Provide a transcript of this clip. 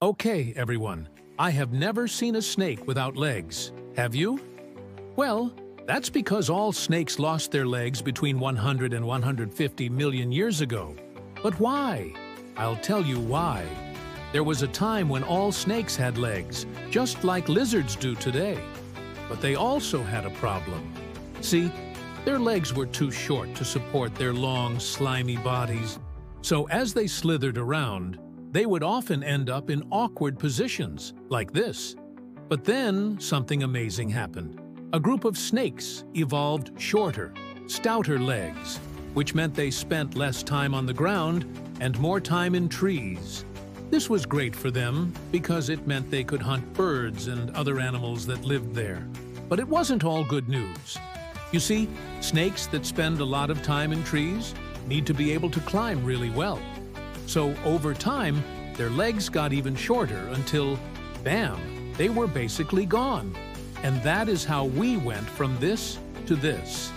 Okay, everyone, I have never seen a snake without legs, have you? Well, that's because all snakes lost their legs between 100 and 150 million years ago. But why? I'll tell you why. There was a time when all snakes had legs, just like lizards do today. But they also had a problem. See, their legs were too short to support their long, slimy bodies. So as they slithered around, they would often end up in awkward positions, like this. But then something amazing happened. A group of snakes evolved shorter, stouter legs, which meant they spent less time on the ground and more time in trees. This was great for them because it meant they could hunt birds and other animals that lived there. But it wasn't all good news. You see, snakes that spend a lot of time in trees need to be able to climb really well. So over time, their legs got even shorter until, bam, they were basically gone. And that is how we went from this to this.